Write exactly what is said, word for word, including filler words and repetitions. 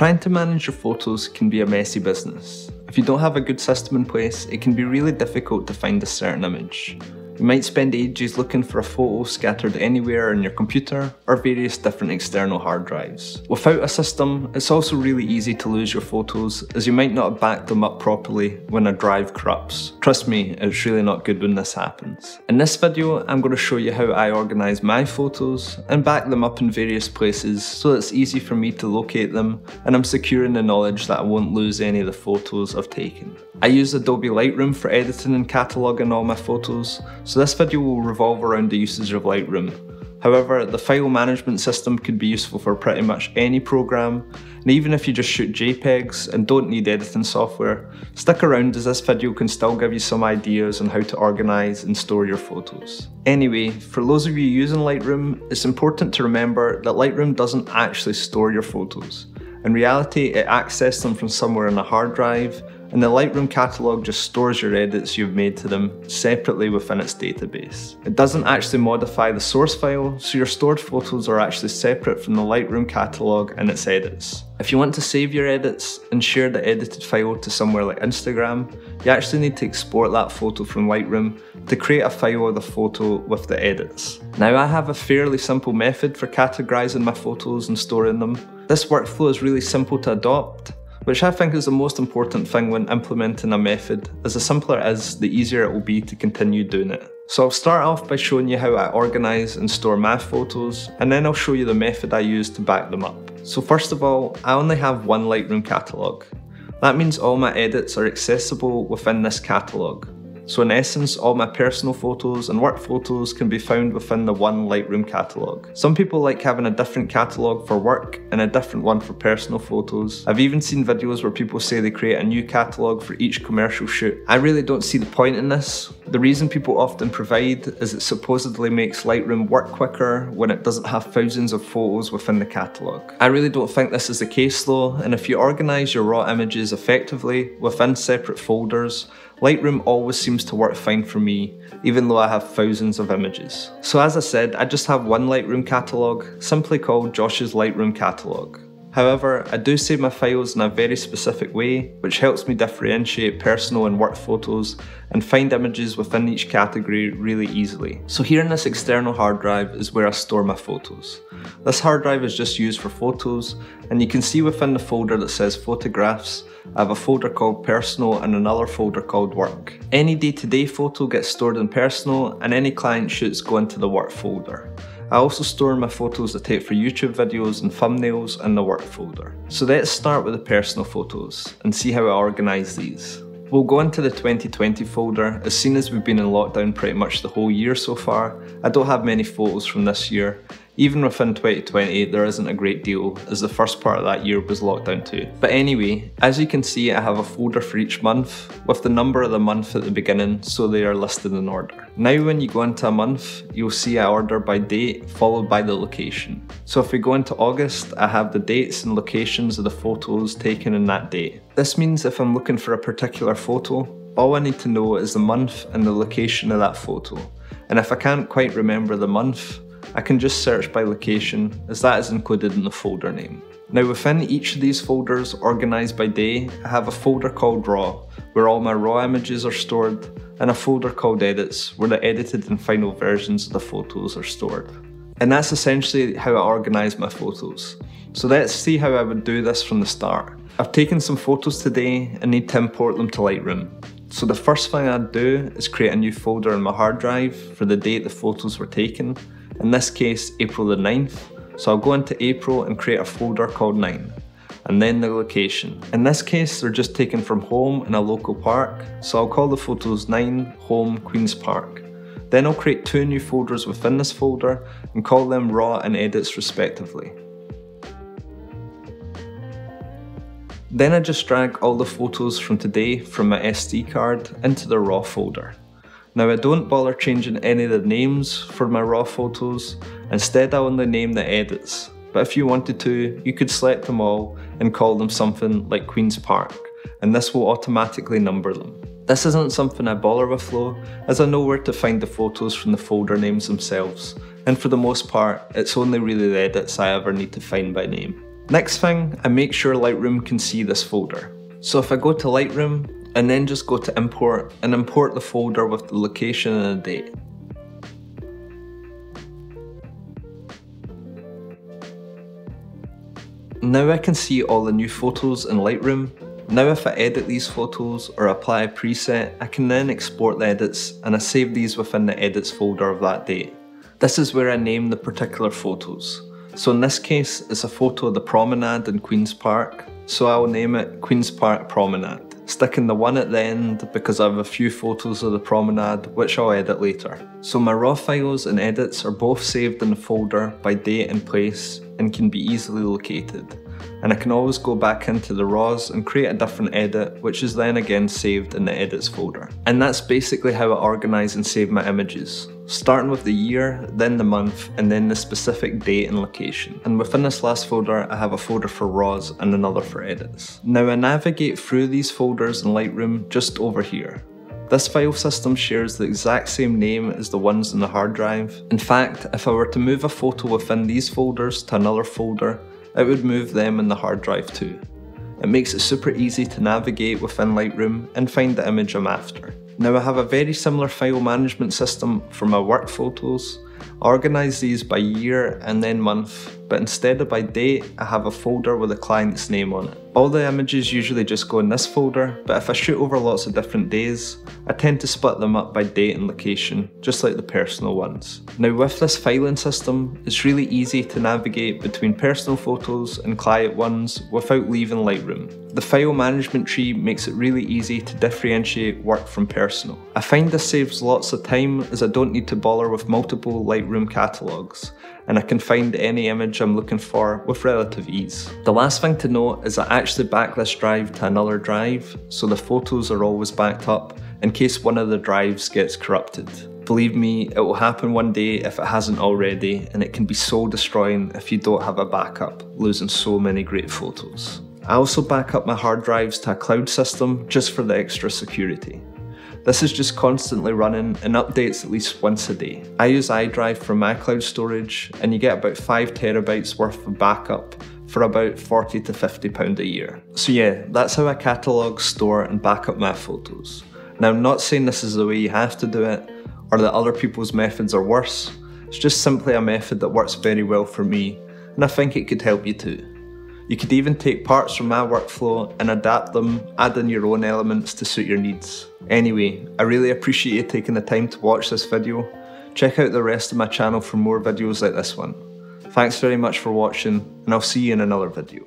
Trying to manage your photos can be a messy business. If you don't have a good system in place, it can be really difficult to find a certain image. You might spend ages looking for a photo scattered anywhere on your computer or various different external hard drives. Without a system, it's also really easy to lose your photos, as you might not have backed them up properly when a drive corrupts. Trust me, it's really not good when this happens. In this video, I'm going to show you how I organise my photos and back them up in various places so it's easy for me to locate them and I'm secure in the knowledge that I won't lose any of the photos I've taken. I use Adobe Lightroom for editing and cataloguing all my photos, so this video will revolve around the usage of Lightroom. However, the file management system could be useful for pretty much any program, and even if you just shoot JPEGs and don't need editing software, stick around as this video can still give you some ideas on how to organise and store your photos. Anyway, for those of you using Lightroom, it's important to remember that Lightroom doesn't actually store your photos. In reality, it accesses them from somewhere on a hard drive, and the Lightroom catalogue just stores your edits you've made to them separately within its database. It doesn't actually modify the source file, so your stored photos are actually separate from the Lightroom catalogue and its edits. If you want to save your edits and share the edited file to somewhere like Instagram, you actually need to export that photo from Lightroom to create a file of the photo with the edits. Now, I have a fairly simple method for categorising my photos and storing them. This workflow is really simple to adopt, which I think is the most important thing when implementing a method, as the simpler it is, the easier it will be to continue doing it. So I'll start off by showing you how I organise and store my photos, and then I'll show you the method I use to back them up. So first of all, I only have one Lightroom catalogue. That means all my edits are accessible within this catalogue. So in essence, all my personal photos and work photos can be found within the one Lightroom catalogue. Some people like having a different catalogue for work and a different one for personal photos. I've even seen videos where people say they create a new catalogue for each commercial shoot. I really don't see the point in this. The reason people often provide is it supposedly makes Lightroom work quicker when it doesn't have thousands of photos within the catalogue. I really don't think this is the case though, and if you organise your raw images effectively within separate folders, Lightroom always seems to work fine for me, even though I have thousands of images. So as I said, I just have one Lightroom catalogue, simply called Josh's Lightroom catalogue. However, I do save my files in a very specific way, which helps me differentiate personal and work photos and find images within each category really easily. So here in this external hard drive is where I store my photos. This hard drive is just used for photos, and you can see within the folder that says photographs, I have a folder called personal and another folder called work. Any day-to-day photo gets stored in personal, and any client shoots go into the work folder. I also store my photos I take for YouTube videos and thumbnails in the work folder. So let's start with the personal photos and see how I organise these. We'll go into the twenty twenty folder, as soon as we've been in lockdown pretty much the whole year so far. I don't have many photos from this year. Even within twenty twenty, there isn't a great deal, as the first part of that year was lockdown too. But anyway, as you can see, I have a folder for each month, with the number of the month at the beginning, so they are listed in order. Now when you go into a month, you'll see I order by date, followed by the location. So if we go into August, I have the dates and locations of the photos taken in that date. This means if I'm looking for a particular photo, all I need to know is the month and the location of that photo. And if I can't quite remember the month, I can just search by location, as that is included in the folder name. Now within each of these folders, organised by day, I have a folder called Raw, where all my raw images are stored, and a folder called Edits, where the edited and final versions of the photos are stored. And that's essentially how I organise my photos. So let's see how I would do this from the start. I've taken some photos today and need to import them to Lightroom. So the first thing I'd do is create a new folder in my hard drive for the date the photos were taken. In this case, April the ninth, so I'll go into April and create a folder called nine, and then the location. In this case, they're just taken from home in a local park, so I'll call the photos nine, home, Queen's Park. Then I'll create two new folders within this folder and call them Raw and Edits respectively. Then I just drag all the photos from today from my S D card into the Raw folder. Now I don't bother changing any of the names for my raw photos, instead I only name the edits, but if you wanted to, you could select them all and call them something like Queen's Park, and this will automatically number them. This isn't something I bother with though, as I know where to find the photos from the folder names themselves, and for the most part, it's only really the edits I ever need to find by name. Next thing, I make sure Lightroom can see this folder. So if I go to Lightroom and then just go to import and import the folder with the location and a date. Now I can see all the new photos in Lightroom. Now if I edit these photos or apply a preset, I can then export the edits and I save these within the edits folder of that date. This is where I name the particular photos. So in this case, it's a photo of the promenade in Queen's Park, so I'll name it Queen's Park Promenade, sticking the one at the end because I have a few photos of the promenade which I'll edit later. So my raw files and edits are both saved in the folder by date and place and can be easily located. And I can always go back into the raws and create a different edit which is then again saved in the edits folder. And that's basically how I organise and save my images, starting with the year, then the month, and then the specific date and location. And within this last folder, I have a folder for raws and another for edits. Now I navigate through these folders in Lightroom just over here. This file system shares the exact same name as the ones in the hard drive. In fact, if I were to move a photo within these folders to another folder, it would move them in the hard drive too. It makes it super easy to navigate within Lightroom and find the image I'm after. Now I have a very similar file management system for my work photos. I organise these by year and then month, but instead of by date, I have a folder with the client's name on it. All the images usually just go in this folder, but if I shoot over lots of different days, I tend to split them up by date and location, just like the personal ones. Now with this filing system, it's really easy to navigate between personal photos and client ones without leaving Lightroom. The file management tree makes it really easy to differentiate work from personal. I find this saves lots of time as I don't need to bother with multiple Lightroom catalogues, and I can find any image I'm looking for with relative ease. The last thing to note is I actually back this drive to another drive, so the photos are always backed up in case one of the drives gets corrupted. Believe me, it will happen one day if it hasn't already, and it can be so destroying if you don't have a backup, losing so many great photos. I also back up my hard drives to a cloud system just for the extra security. This is just constantly running and updates at least once a day. I use iDrive for my cloud storage and you get about five terabytes worth of backup for about forty to fifty pounds a year. So yeah, that's how I catalogue, store and back up my photos. Now I'm not saying this is the way you have to do it or that other people's methods are worse. It's just simply a method that works very well for me and I think it could help you too. You could even take parts from my workflow and adapt them, add in your own elements to suit your needs. Anyway, I really appreciate you taking the time to watch this video. Check out the rest of my channel for more videos like this one. Thanks very much for watching and I'll see you in another video.